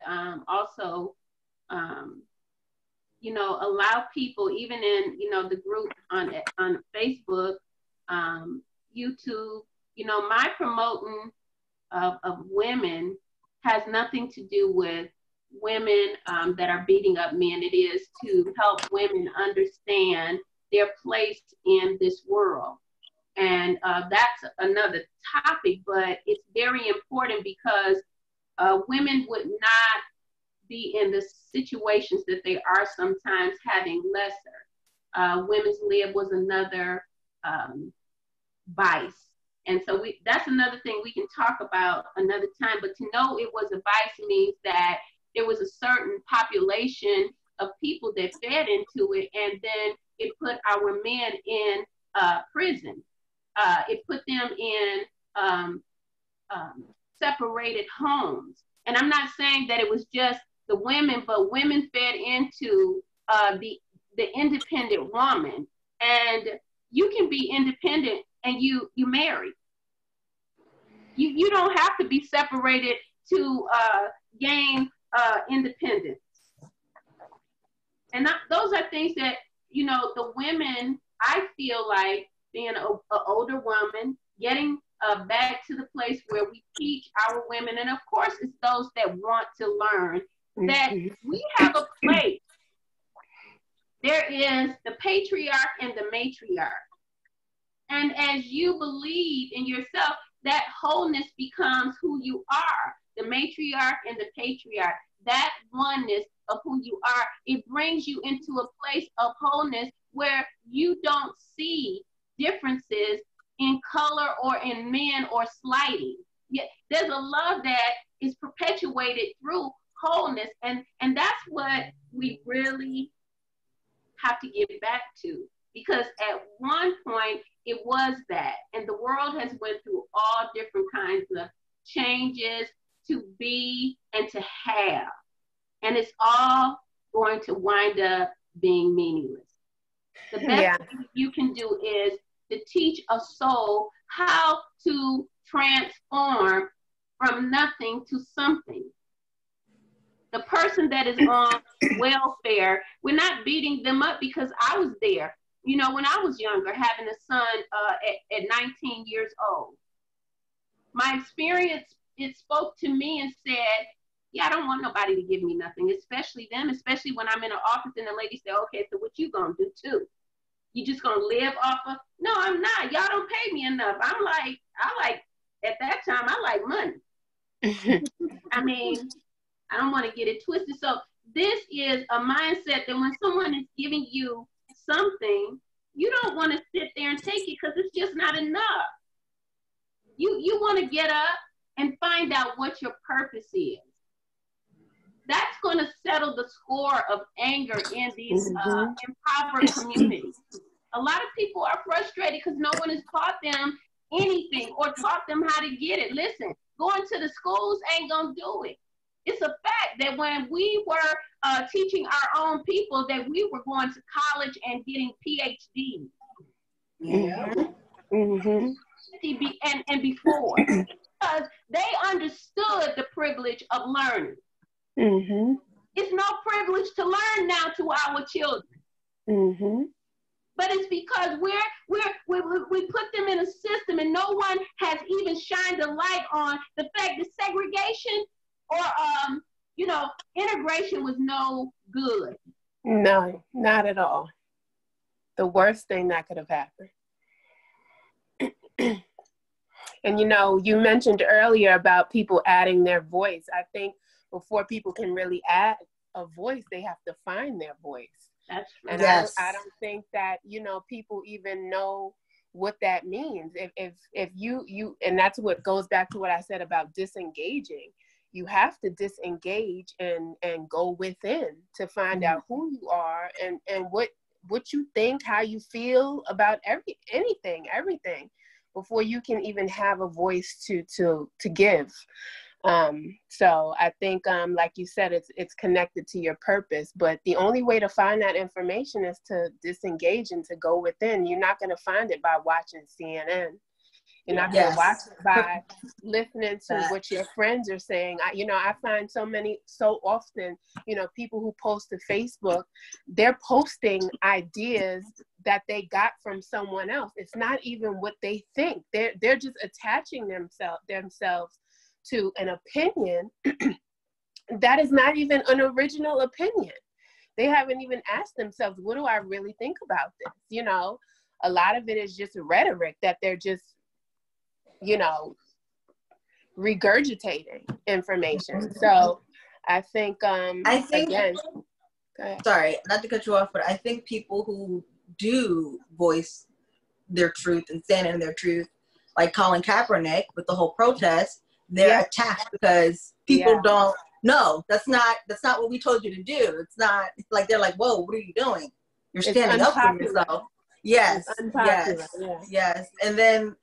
also, you know, allow people, even in, you know, the group on Facebook, YouTube. You know, my promoting of women has nothing to do with women that are beating up men. It is to help women understand their place in this world. And that's another topic, but it's very important, because women would not be in the situations that they are sometimes, having lesser. Women's lib was another vice. And so that's another thing we can talk about another time. But to know it was a vice means that there was a certain population of people that fed into it, and then it put our men in prison. It put them in separated homes. And I'm not saying that it was just the women, but women fed into the independent woman. And you can be independent and you marry. You don't have to be separated to gain independence. And those are things that, you know, the women, I feel like being an older woman, getting back to the place where we teach our women, and of course it's those that want to learn, that we have a place. There is the patriarch and the matriarch. And as you believe in yourself, that wholeness becomes who you are, the matriarch and the patriarch, that oneness of who you are. It brings you into a place of wholeness where you don't see differences in color or in men or slighting. Yeah, there's a love that is perpetuated through wholeness, and that's what we really have to get back to, because at one point it was that, and the world has went through all different kinds of changes to be and to have, and it's all going to wind up being meaningless. The best thing you can do is to teach a soul how to transform from nothing to something. The person that is on welfare, we're not beating them up, because I was there. You know, when I was younger, having a son at 19 years old, my experience, it spoke to me and said, yeah, I don't want nobody to give me nothing, especially them, especially when I'm in an office and the lady said, okay, so what you gonna do too? You just gonna live off of? No, I'm not. Y'all don't pay me enough. I'm like, at that time, I like money. I mean, I don't want to get it twisted. So this is a mindset that when someone is giving you something, you don't want to sit there and take it because it's just not enough. You want to get up and find out what your purpose is. That's going to settle the score of anger in these impoverished communities. A lot of people are frustrated because no one has taught them anything or taught them how to get it. Listen, going to the schools ain't going to do it. It's a fact that when we were teaching our own people that we were going to college and getting PhDs. And before. Because they understood the privilege of learning. It's no privilege to learn now to our children. But it's because we put them in a system, and no one has even shined a light on the fact that segregation or integration was no good. No, not at all. The worst thing that could have happened. And you know, you mentioned earlier about people adding their voice. I think before people can really add a voice, they have to find their voice. That's true. And yes. I don't think that, you know, people even know what that means. If you and that's what goes back to what I said about disengaging. You have to disengage and go within to find out who you are and what you think, how you feel about everything before you can even have a voice to give. So I think, like you said, it's connected to your purpose, but the only way to find that information is to disengage and to go within. You're not going to find it by watching CNN. You're not going to watch it by listening to what your friends are saying. I find so often, you know, people who post to Facebook, they're posting ideas that they got from someone else. It's not even what they think. They're just attaching themselves to an opinion that is not even an original opinion. They haven't even asked themselves, what do I really think about this? You know, a lot of it is just rhetoric that they're just, you know, regurgitating information. So I think again, sorry, not to cut you off, but I think people who do voice their truth and stand in their truth, like Colin Kaepernick with the whole protest, they're attacked because people don't know. That's not what we told you to do. It's not like they're like, whoa, what are you doing? You're standing up for yourself. Yes. And then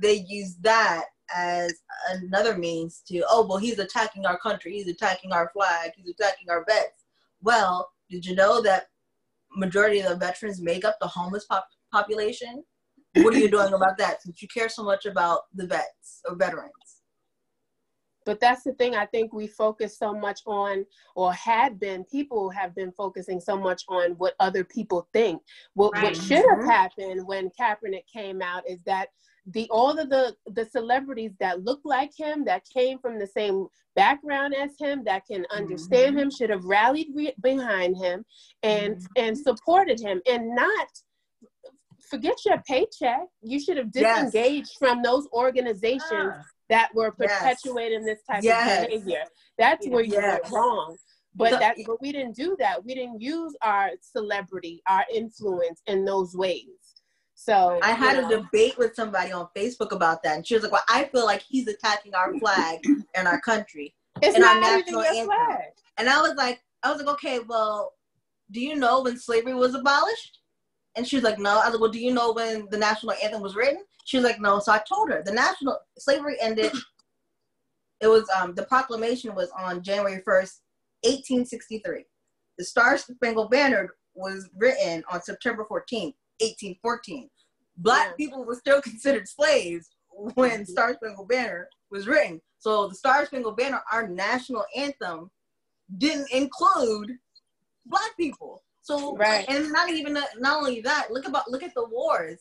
they use that as another means to, oh, well, he's attacking our country, he's attacking our flag, he's attacking our vets. Well, did you know that majority of the veterans make up the homeless population? What are you doing about that, since you care so much about the vets or veterans? But that's the thing, I think we focus so much on, or had been, people have been focusing so much on what other people think. What should have happened when Kaepernick came out is that all of the celebrities that look like him, that came from the same background as him, that can understand him, should have rallied behind him and supported him, and not forget your paycheck. You should have disengaged from those organizations that were perpetuating this type of behavior. That's where you went wrong. But we didn't do that. We didn't use our celebrity, our influence in those ways. So I had a debate with somebody on Facebook about that, and she was like, well, I feel like he's attacking our flag and our country. It's and not our national anthem. Flag. And I was like, okay, well, do you know when slavery was abolished? And she was like, no. I was like, well, do you know when the national anthem was written? She was like, no. So I told her, the national slavery ended. It was, the proclamation was on January 1st, 1863. The Star-Spangled Banner was written on September 14th, 1814. Black people were still considered slaves when Star-Spangled Banner was written. So the Star-Spangled Banner, our national anthem, didn't include Black people. So, and not only that, look at the wars.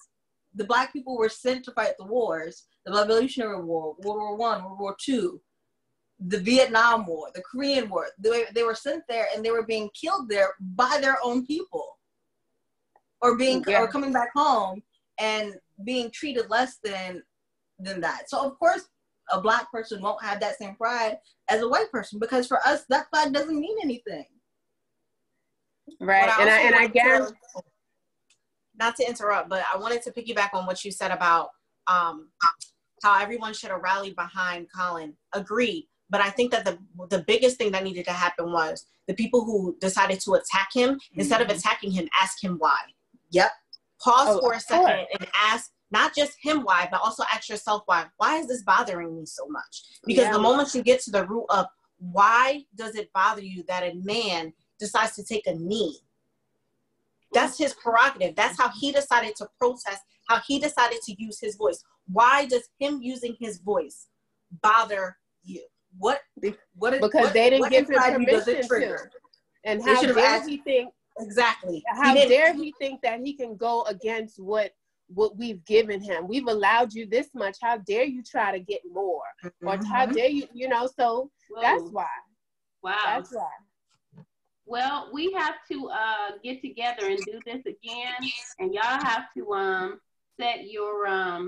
The Black people were sent to fight the wars, the Revolutionary War, World War I, World War II, the Vietnam War, the Korean War. They were sent there, and they were being killed there by their own people, or or coming back home and being treated less than that. So of course, a Black person won't have that same pride as a white person, because for us, that flag doesn't mean anything. Right, and I guess, not to interrupt, but I wanted to piggyback on what you said about how everyone should have rallied behind Colin. Agreed, but I think that the biggest thing that needed to happen was the people who decided to attack him, instead of attacking him, ask him why. Yep. Pause for a second and ask not just him why, but also ask yourself why. Why is this bothering me so much? Because the moment you get to the root of why does it bother you that a man decides to take a knee. That's his prerogative. That's how he decided to protest, how he decided to use his voice. Why does him using his voice bother you? Because they didn't give him permission to. And how dare he think how dare he think that he can go against what we've given him? We've allowed you this much. How dare you try to get more? Or how dare you, so that's why. Wow. That's why. Well, we have to get together and do this again, and y'all have to set your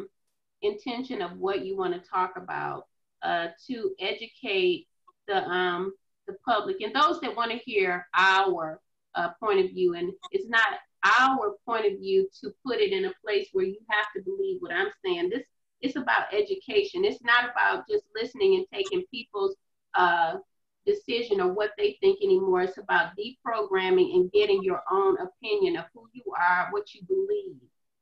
intention of what you want to talk about to educate the public and those that want to hear our point of view. And it's not our point of view to put it in a place where you have to believe what I'm saying. It's about education. It's not about just listening and taking people's decision or what they think anymore. It's about deprogramming and getting your own opinion of who you are, what you believe,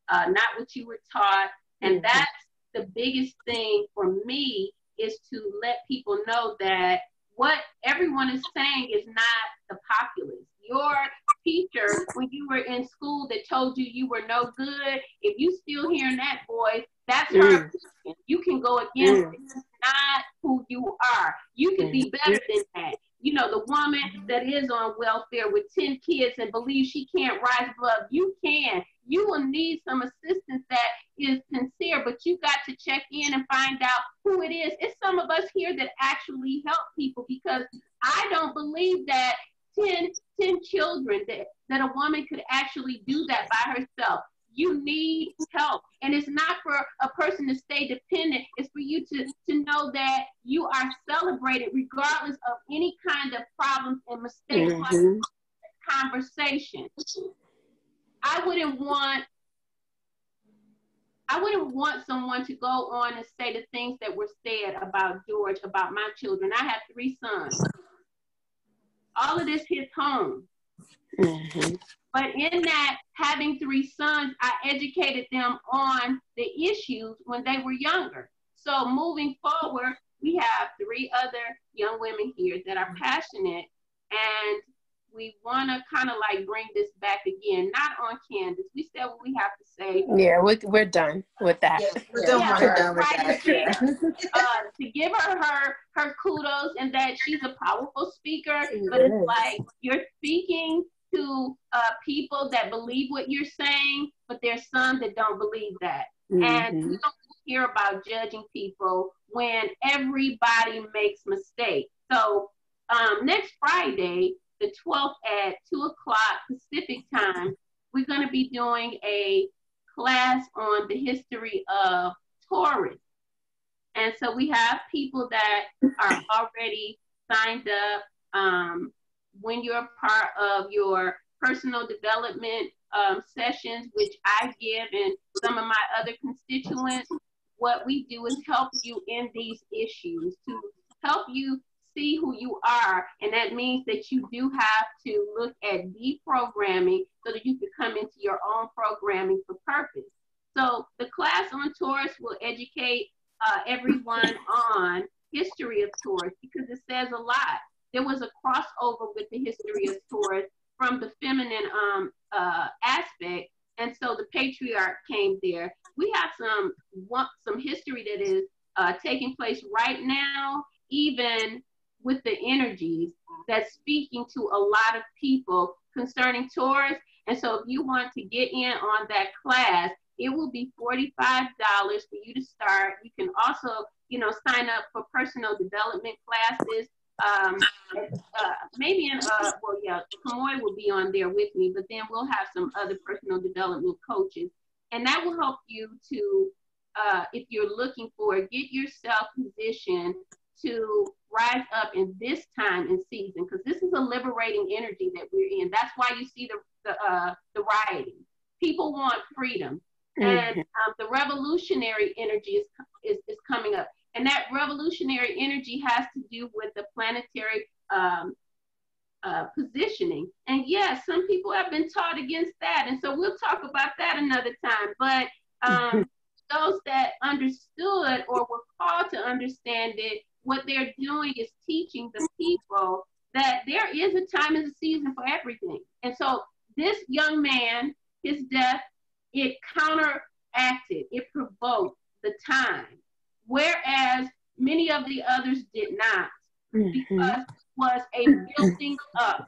not what you were taught. And that's the biggest thing for me, is to let people know that what everyone is saying is not the populace. Your teacher, when you were in school, that told you you were no good, if you still hearing that voice, that's her opinion. You can go against it. Not who you are. You can be better than that. You know, the woman that is on welfare with 10 kids and believes she can't rise above, you can. You will need some assistance that is sincere, but you got to check in and find out who it is. It's some of us here that actually help people, because I don't believe that 10 children, that a woman could actually do that by herself. You need help. And it's not for a person to stay dependent. It's for you to know that you are celebrated regardless of any kind of problems and mistakes conversation. I wouldn't want someone to go on and say the things that were said about George, about my children. I have 3 sons. All of this hits home. But in that, having 3 sons, I educated them on the issues when they were younger. So moving forward, we have three other young women here that are passionate, and we want to kind of like bring this back again, not on Candace. We said what we have to say. Yeah, we're done with that. Yeah, we're done with that. To give her, her kudos, and that she's a powerful speaker, but it's like you're speaking to people that believe what you're saying, but there's some that don't believe that. Mm-hmm. And we don't hear about judging people when everybody makes mistakes. So next Friday, the 12th at 2:00 Pacific time, we're going to be doing a class on the history of Taurus. And so we have people that are already signed up. When you're part of your personal development sessions, which I give and some of my other constituents, what we do is help you in these issues to help you see who you are, and that means that you do have to look at deprogramming so that you can come into your own programming for purpose. So the class on Taurus will educate everyone on history of Taurus, because it says a lot. There was a crossover with the history of Taurus from the feminine aspect, and so the patriarch came there. We have some history that is taking place right now, even with the energies that's speaking to a lot of people concerning Taurus. And so if you want to get in on that class, it will be $45 for you to start. You can also, sign up for personal development classes. Maybe Kamoy will be on there with me, but then we'll have some other personal development coaches. And that will help you to, if you're looking for it, get yourself positioned to rise up in this time and season, because this is a liberating energy that we're in. That's why you see the rioting. People want freedom, and the revolutionary energy is coming up, and that revolutionary energy has to do with the planetary positioning. And yes, some people have been taught against that, and so we'll talk about that another time. But those that understood or were called to understand it, what they're doing is teaching the people that there is a time and a season for everything. And so this young man, his death, it counteracted, it provoked the time, whereas many of the others did not, because it was a building up,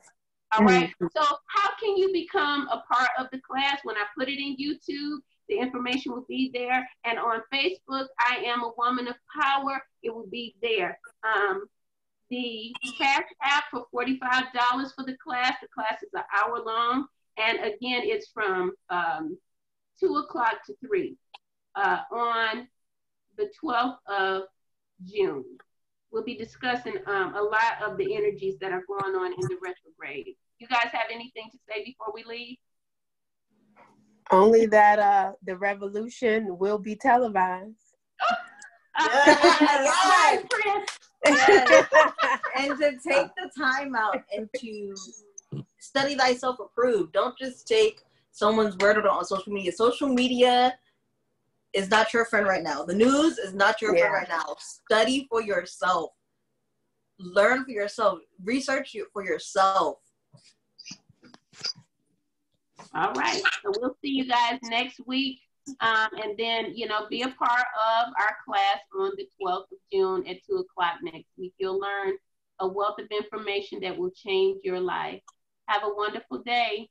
all right? So how can you become a part of the class? When I put it in YouTube, the information will be there. And on Facebook, I Am a Woman of Power, it will be there. The Cash App for $45 for the class. The class is an hour long. And again, it's from 2:00 to 3:00 on the 12th of June. We'll be discussing a lot of the energies that are going on in the retrograde. You guys have anything to say before we leave? Only that the revolution will be televised. Yes. Yes. And to take the time out and to study thyself approved. Don't just take someone's word on social media. Social media is not your friend right now. The news is not your friend right now. Study for yourself. Learn for yourself. Research for yourself. All right, so we'll see you guys next week. And then, be a part of our class on the 12th of June at 2:00 next week. You'll learn a wealth of information that will change your life. Have a wonderful day.